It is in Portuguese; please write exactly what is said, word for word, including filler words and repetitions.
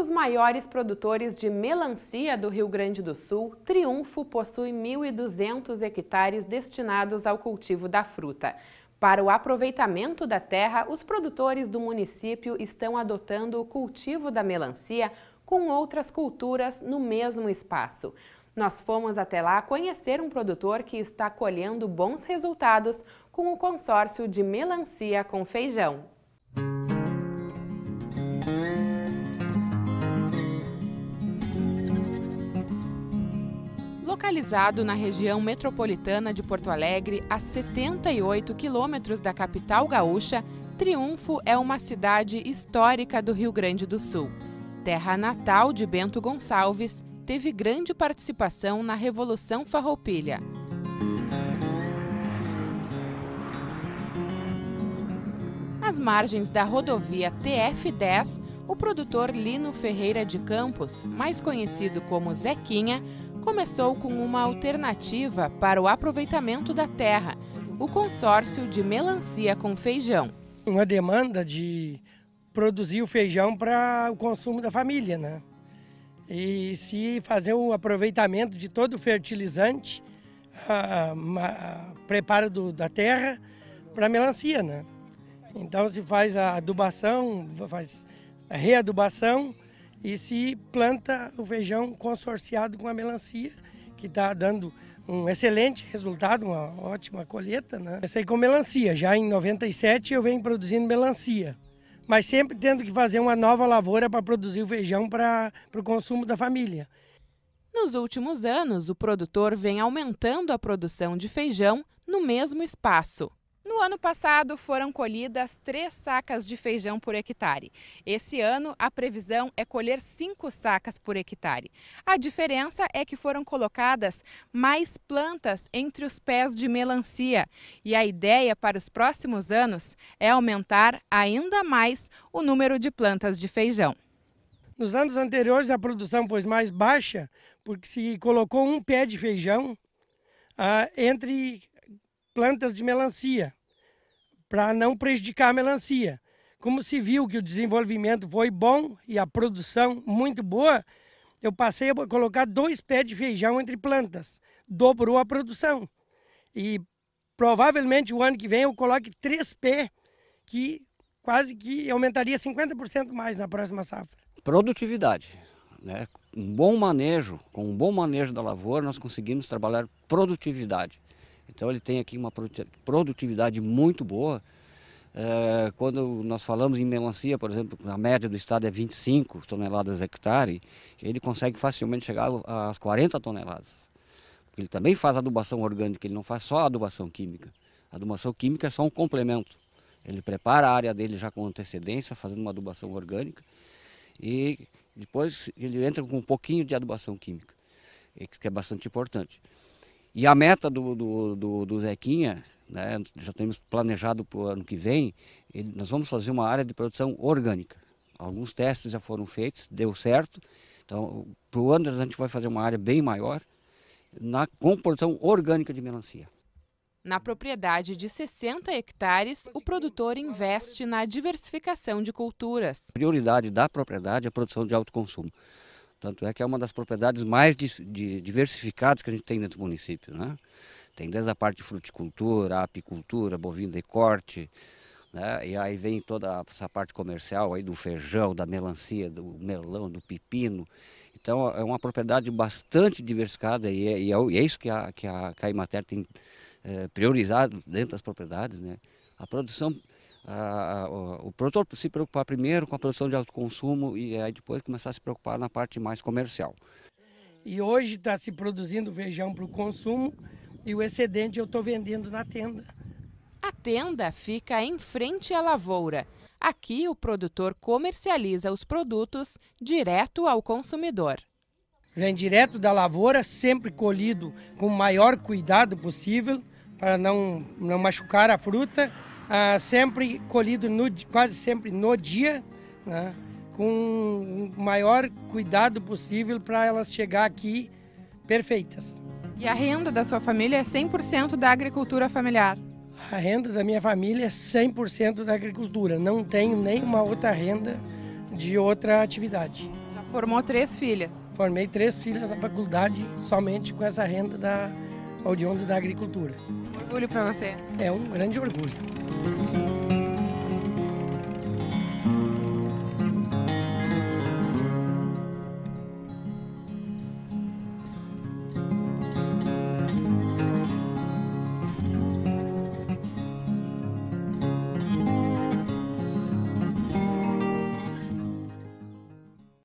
dos maiores produtores de melancia do Rio Grande do Sul, Triunfo possui mil e duzentos hectares destinados ao cultivo da fruta. Para o aproveitamento da terra, os produtores do município estão adotando o cultivo da melancia com outras culturas no mesmo espaço. Nós fomos até lá conhecer um produtor que está colhendo bons resultados com o consórcio de melancia com feijão. Localizado na região metropolitana de Porto Alegre, a setenta e oito quilômetros da capital gaúcha, Triunfo é uma cidade histórica do Rio Grande do Sul. Terra natal de Bento Gonçalves, teve grande participação na Revolução Farroupilha. Às margens da rodovia T F dez, o produtor Lino Ferreira de Campos, mais conhecido como Zequinha, começou com uma alternativa para o aproveitamento da terra, o consórcio de melancia com feijão. Uma demanda de produzir o feijão para o consumo da família, né? E se fazer o aproveitamento de todo o fertilizante, a, a, a preparo do, da terra para melancia, né? Então se faz a adubação, faz a readubação, e se planta o feijão consorciado com a melancia, que está dando um excelente resultado, uma ótima colheita, né? Comecei com melancia, já em noventa e sete eu venho produzindo melancia, mas sempre tendo que fazer uma nova lavoura para produzir o feijão para o consumo da família. Nos últimos anos, o produtor vem aumentando a produção de feijão no mesmo espaço. No ano passado, foram colhidas três sacas de feijão por hectare. Esse ano, a previsão é colher cinco sacas por hectare. A diferença é que foram colocadas mais plantas entre os pés de melancia. E a ideia para os próximos anos é aumentar ainda mais o número de plantas de feijão. Nos anos anteriores, a produção foi mais baixa, porque se colocou um pé de feijão ah, entre plantas de melancia, para não prejudicar a melancia. Como se viu que o desenvolvimento foi bom e a produção muito boa, eu passei a colocar dois pés de feijão entre plantas, dobrou a produção. E provavelmente o ano que vem eu coloque três pés, que quase que aumentaria cinquenta por cento mais na próxima safra. Produtividade, né? Um bom manejo, com um bom manejo da lavoura, nós conseguimos trabalhar produtividade. Então ele tem aqui uma produtividade muito boa. É, quando nós falamos em melancia, por exemplo, a média do estado é vinte e cinco toneladas hectare, ele consegue facilmente chegar às quarenta toneladas. Ele também faz adubação orgânica, ele não faz só adubação química. A adubação química é só um complemento. Ele prepara a área dele já com antecedência, fazendo uma adubação orgânica, e depois ele entra com um pouquinho de adubação química, que é bastante importante. E a meta do, do, do, do Zequinha, né, já temos planejado para o ano que vem, ele, nós vamos fazer uma área de produção orgânica. Alguns testes já foram feitos, deu certo. Então, para o ano a gente vai fazer uma área bem maior, na, com produção orgânica de melancia. Na propriedade de sessenta hectares, o produtor investe na diversificação de culturas. A prioridade da propriedade é a produção de autoconsumo. Tanto é que é uma das propriedades mais diversificadas que a gente tem dentro do município, né? Tem desde a parte de fruticultura, apicultura, bovino de corte, né? E aí vem toda essa parte comercial aí do feijão, da melancia, do melão, do pepino. Então é uma propriedade bastante diversificada e é, e é isso que a, que a, que a Emater tem é, priorizado dentro das propriedades, né? A produção... A, a, o produtor se preocupar primeiro com a produção de autoconsumo e aí depois começar a se preocupar na parte mais comercial. E hoje está se produzindo feijão para o consumo e o excedente eu estou vendendo na tenda. A tenda fica em frente à lavoura. Aqui o produtor comercializa os produtos direto ao consumidor. Vem direto da lavoura, sempre colhido com o maior cuidado possível para não, não machucar a fruta. Ah, sempre colhido, no, quase sempre no dia, né, com o maior cuidado possível para elas chegar aqui perfeitas. E a renda da sua família é cem por cento da agricultura familiar? A renda da minha família é cem por cento da agricultura, não tenho nenhuma outra renda de outra atividade. Formou três filhas. Formei três filhas na faculdade somente com essa renda da oriunda da agricultura. Orgulho para você? É um grande orgulho.